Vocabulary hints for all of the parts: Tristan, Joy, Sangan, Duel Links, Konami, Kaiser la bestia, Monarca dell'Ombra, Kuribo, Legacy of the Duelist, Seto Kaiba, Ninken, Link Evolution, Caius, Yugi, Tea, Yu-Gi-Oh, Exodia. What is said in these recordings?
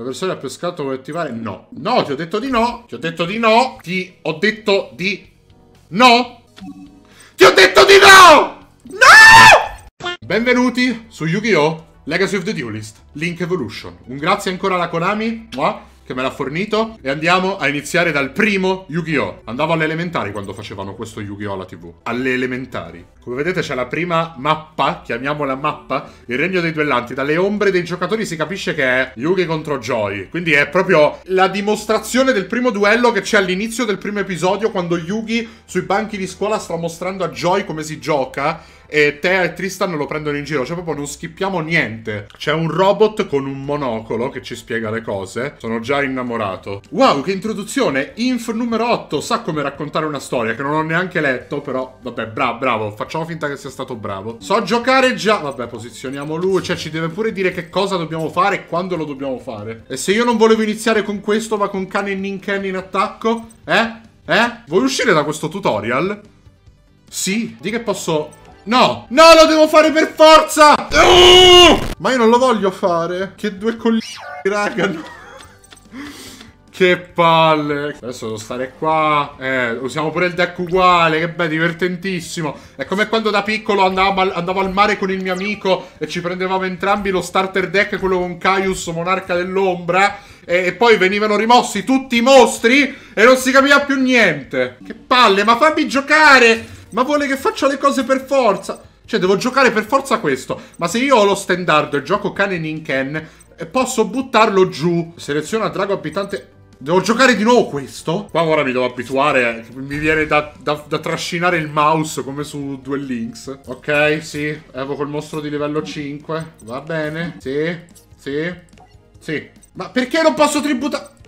L'avversario ha pescato, vuoi attivare? No. No, ti ho detto di no. Ti ho detto di no. Ti ho detto di no. Ti ho detto di no. No! Benvenuti su Yu-Gi-Oh! Legacy of the Duelist, Link Evolution. Un grazie ancora alla Konami, che me l'ha fornito. E andiamo a iniziare dal primo Yu-Gi-Oh! Andavo alle elementari quando facevano questo Yu-Gi-Oh! Alla TV. Alle elementari. Come vedete c'è la prima mappa, chiamiamola mappa, il regno dei duellanti. Dalle ombre dei giocatori si capisce che è Yugi contro Joy. Quindi è proprio la dimostrazione del primo duello che c'è all'inizio del primo episodio, quando Yugi sui banchi di scuola sta mostrando a Joy come si gioca. E Tea e Tristan lo prendono in giro, cioè proprio non schippiamo niente. C'è un robot con un monocolo che ci spiega le cose. Sono già innamorato. Wow, che introduzione! Inf numero 8 sa come raccontare una storia, che non ho neanche letto, però vabbè, bravo, facciamo finta che sia stato bravo. So giocare già. Vabbè, posizioniamo lui, cioè ci deve pure dire che cosa dobbiamo fare e quando lo dobbiamo fare. E se io non volevo iniziare con questo, ma con cane e ninken in attacco? Vuoi uscire da questo tutorial? Sì, di che posso... No! No, lo devo fare per forza! Ma io non lo voglio fare! Che due coglioni, raga! No. Che palle! Adesso devo stare qua. Usiamo pure il deck uguale. Che bello, divertentissimo. È come quando da piccolo andavo al mare con il mio amico e ci prendevamo entrambi lo starter deck, quello con Caius, Monarca dell'Ombra. E poi venivano rimossi tutti i mostri e non si capiva più niente. Che palle, ma fammi giocare! Ma vuole che faccia le cose per forza? Cioè, devo giocare per forza questo. Ma se io ho lo standard e gioco cane ninken, posso buttarlo giù. Seleziona drago abitante... Devo giocare di nuovo questo? Qua ora mi devo abituare, mi viene da trascinare il mouse come su Duel Links. Ok, sì. Evoco il mostro di livello 5. Va bene. Sì. Ma perché non posso tributare...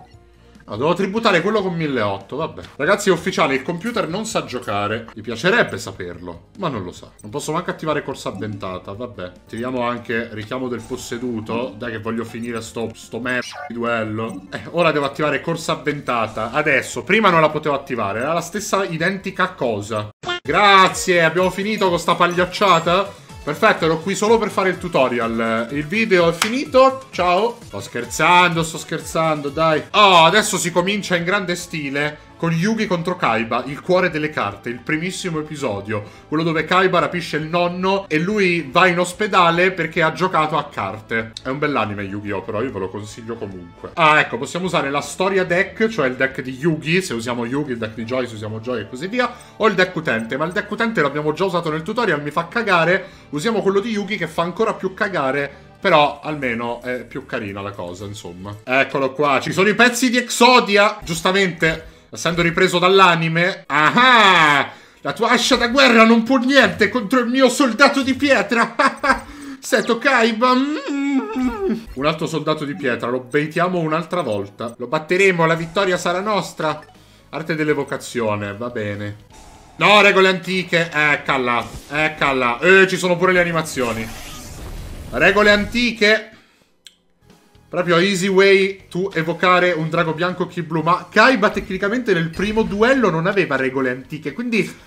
No, devo tributare quello con 1.800, vabbè. Ragazzi, è ufficiale, il computer non sa giocare. Mi piacerebbe saperlo, ma non lo sa. Non posso manco attivare corsa addentata, vabbè. Attiviamo anche richiamo del posseduto. Dai che voglio finire sto merda di duello. Ora devo attivare corsa addentata. Adesso, prima non la potevo attivare, era la stessa identica cosa. Grazie, abbiamo finito con sta pagliacciata. Perfetto, ero qui solo per fare il tutorial. Il video è finito, ciao. Sto scherzando, dai. Oh, adesso si comincia in grande stile con Yugi contro Kaiba, il cuore delle carte, il primissimo episodio. Quello dove Kaiba rapisce il nonno e lui va in ospedale perché ha giocato a carte. È un bell'anime Yu-Gi-Oh, però io ve lo consiglio comunque. Ah, ecco, possiamo usare la storia deck, cioè il deck di Yugi, se usiamo Yugi, il deck di Joy, se usiamo Joy e così via. O il deck utente, ma il deck utente l'abbiamo già usato nel tutorial, mi fa cagare. Usiamo quello di Yugi che fa ancora più cagare, però almeno è più carina la cosa, insomma. Eccolo qua, ci sono i pezzi di Exodia, giustamente, essendo ripreso dall'anime. Ah, la tua ascia da guerra non può niente contro il mio soldato di pietra. Seto Kaiba. Un altro soldato di pietra, lo baitiamo un'altra volta. Lo batteremo, la vittoria sarà nostra. Arte dell'evocazione, va bene. No, regole antiche. Eccola. Ci sono pure le animazioni. Regole antiche. Proprio easy way to evocare un drago bianco chi blu. Ma Kaiba tecnicamente nel primo duello non aveva regole antiche, quindi...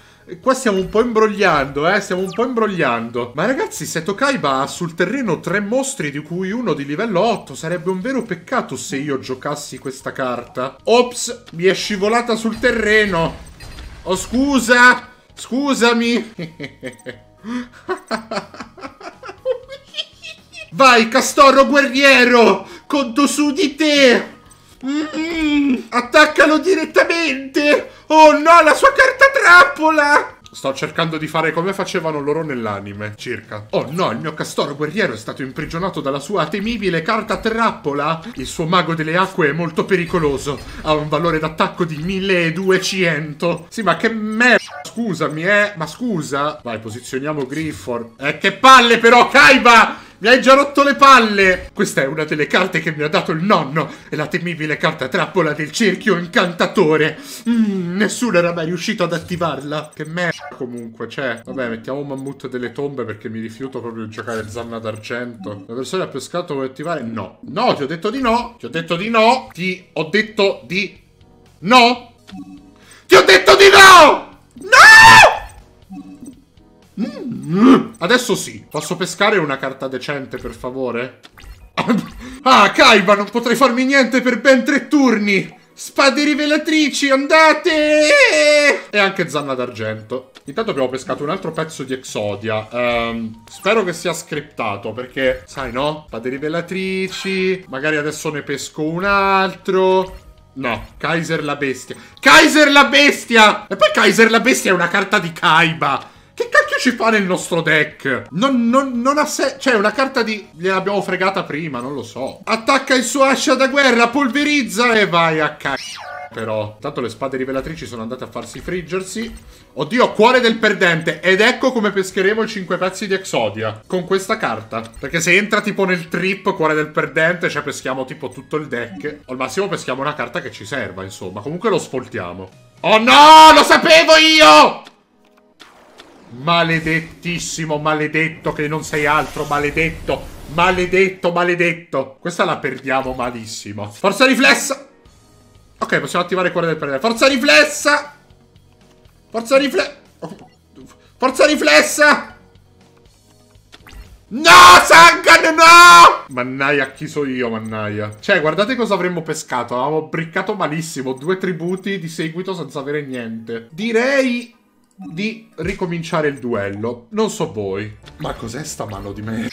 Qua stiamo un po' imbrogliando, Ma ragazzi, Seto Kaiba ha sul terreno 3 mostri, di cui uno di livello 8. Sarebbe un vero peccato se io giocassi questa carta. Ops, mi è scivolata sul terreno. Oh, scusa! Scusami! Vai, castoro guerriero! Conto su di te! Attaccalo direttamente! Oh no, la sua carta trappola! Sto cercando di fare come facevano loro nell'anime, circa. Oh no, il mio castoro guerriero è stato imprigionato dalla sua temibile carta trappola! Il suo mago delle acque è molto pericoloso. Ha un valore d'attacco di 1200. Sì, ma che merda! Scusami, ma scusa! Vai, posizioniamo Griffon. Che palle però, Kaiba! Mi hai già rotto le palle! Questa è una delle carte che mi ha dato il nonno. È la temibile carta trappola del cerchio incantatore. Nessuno era mai riuscito ad attivarla. Che merda comunque, cioè. Vabbè, mettiamo un mammut delle tombe perché mi rifiuto proprio di giocare Zanna d'argento. L'avversario ha pescato, vuoi attivare? No. No, ti ho detto di no. Ti ho detto di no. Ti ho detto di no! No! Adesso sì. Posso pescare una carta decente, per favore? Ah, Kaiba, non potrei farmi niente per ben 3 turni. Spade rivelatrici, andate! E anche zanna d'argento. Intanto abbiamo pescato un altro pezzo di Exodia. Spero che sia scriptato, perché, sai, no? Spade rivelatrici. Magari adesso ne pesco un altro. No, Kaiser la bestia. Kaiser la bestia! E poi Kaiser la bestia è una carta di Kaiba. Che cacchio ci fa nel nostro deck? Non ha senso. Cioè, una carta di... Gliel'abbiamo fregata prima, non lo so. Attacca il suo ascia da guerra, polverizza e vai a cacchio. Però, tanto le spade rivelatrici sono andate a farsi friggersi. Oddio, cuore del perdente. Ed ecco come pescheremo i 5 pezzi di Exodia. Con questa carta. Perché se entra tipo nel trip, cuore del perdente, cioè peschiamo tipo tutto il deck. O al massimo peschiamo una carta che ci serva, insomma. Comunque lo sfoltiamo. Oh no, lo sapevo io! Maledettissimo, maledetto, che non sei altro, maledetto, maledetto, maledetto. Questa la perdiamo malissimo. Forza riflessa. Ok, possiamo attivare il cuore del perdente. Forza riflessa. Forza riflessa. Forza riflessa. No, Sangan, no! Mannaia, chi so io, mannaia. Cioè, guardate cosa avremmo pescato. Avevamo briccato malissimo. 2 tributi di seguito senza avere niente. Direi... di ricominciare il duello. Non so voi, ma cos'è sta mano di me?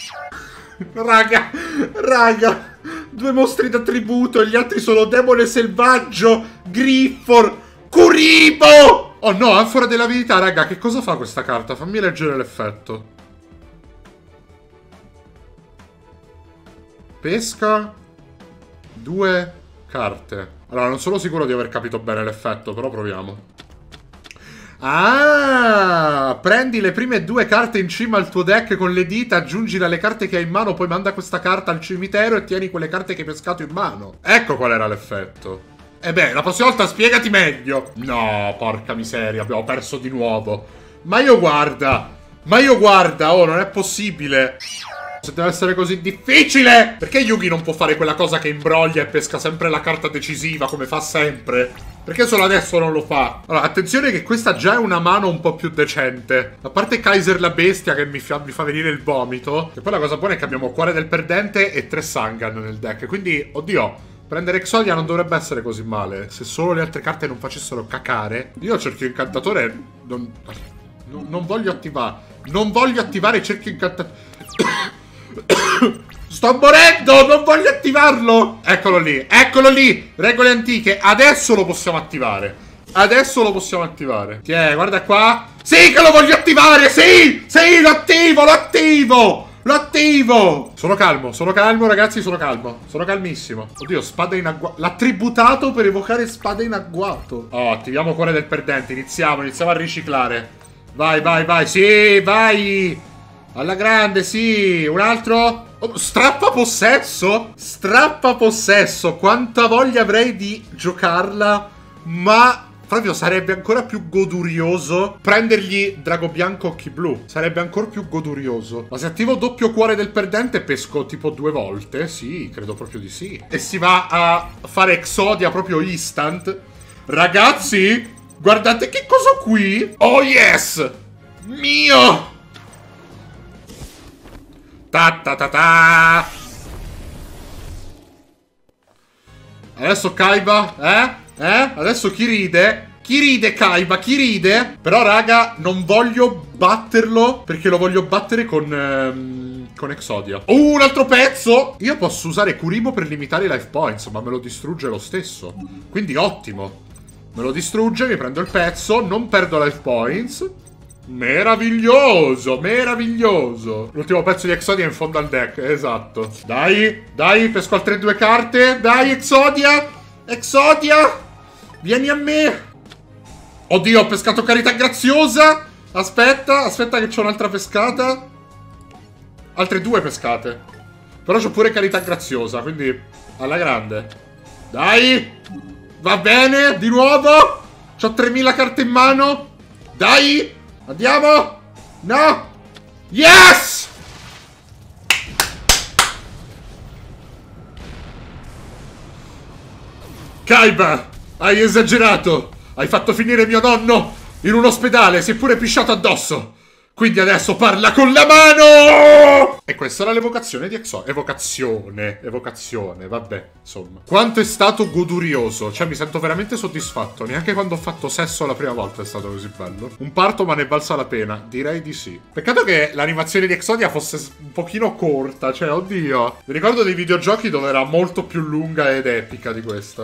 Raga, raga, 2 mostri d'attributo e gli altri sono demone selvaggio, Griffor, Kuribo! Oh no, anfora dell'avidità, raga, che cosa fa questa carta? Fammi leggere l'effetto. Pesca 2 carte. Allora, non sono sicuro di aver capito bene l'effetto, però proviamo. Ah, prendi le prime 2 carte in cima al tuo deck con le dita, aggiungile alle carte che hai in mano, poi manda questa carta al cimitero e tieni quelle carte che hai pescato in mano. Ecco qual era l'effetto. E beh, la prossima volta spiegati meglio. No, porca miseria, abbiamo perso di nuovo. Ma io guarda, oh, non è possibile. Se deve essere così difficile, perché Yugi non può fare quella cosa che imbroglia e pesca sempre la carta decisiva come fa sempre? Perché solo adesso non lo fa? Allora, attenzione che questa già è una mano un po' più decente. A parte Kaiser la bestia che mi fa venire il vomito. E poi la cosa buona è che abbiamo cuore del perdente e 3 Sangan nel deck. Quindi, oddio, prendere Exodia non dovrebbe essere così male. Se solo le altre carte non facessero cacare. Io cerchio incantatore non voglio attivare. Non voglio attivare cerchio incantatore. Sto morendo, non voglio attivarlo. Eccolo lì, eccolo lì. Regole antiche, adesso lo possiamo attivare. Adesso lo possiamo attivare. Tiè, guarda qua. Sì che lo voglio attivare, sì. Sì, lo attivo, lo attivo. Lo attivo. Sono calmo ragazzi, sono calmo. Sono calmissimo. Oddio, spada in agguato. L'ha tributato per evocare spada in agguato. Oh, attiviamo cuore del perdente. Iniziamo a riciclare. Vai, vai, vai, sì, vai. Alla grande, sì. Un altro. Oh, strappa possesso. Strappa possesso. Quanta voglia avrei di giocarla. Ma proprio sarebbe ancora più godurioso prendergli drago bianco occhi blu. Sarebbe ancora più godurioso. Ma se attivo doppio cuore del perdente pesco tipo 2 volte. Sì, credo proprio di sì. E si va a fare Exodia proprio instant. Ragazzi, guardate che cosa qui. Oh yes. Mio. Ta ta ta ta. Adesso Kaiba, eh? Eh? Adesso chi ride? Chi ride Kaiba? Chi ride? Però raga, non voglio batterlo perché lo voglio battere con Exodia. Oh, un altro pezzo! Io posso usare Kuribo per limitare i life points, ma me lo distrugge lo stesso. Quindi ottimo. Me lo distrugge, mi prendo il pezzo, non perdo life points. Meraviglioso, meraviglioso. L'ultimo pezzo di Exodia è in fondo al deck, esatto. Dai, dai, pesco altre 2 carte. Dai, Exodia, Exodia, vieni a me. Oddio, ho pescato carità graziosa. Aspetta, aspetta che c'ho un'altra pescata. Altre 2 pescate. Però c'ho pure carità graziosa, quindi alla grande. Dai, va bene, di nuovo. C'ho 3000 carte in mano. Dai. Andiamo! No! Yes! Kaiba, hai esagerato! Hai fatto finire mio nonno in un ospedale, si è pure pisciato addosso! Quindi adesso parla con la mano! E questa era l'evocazione di Exodia. Evocazione, vabbè, insomma. Quanto è stato godurioso. Cioè, mi sento veramente soddisfatto. Neanche quando ho fatto sesso la prima volta è stato così bello. Un parto, ma ne è valsa la pena. Direi di sì. Peccato che l'animazione di Exodia fosse un pochino corta. Cioè, oddio. Mi ricordo dei videogiochi dove era molto più lunga ed epica di questa.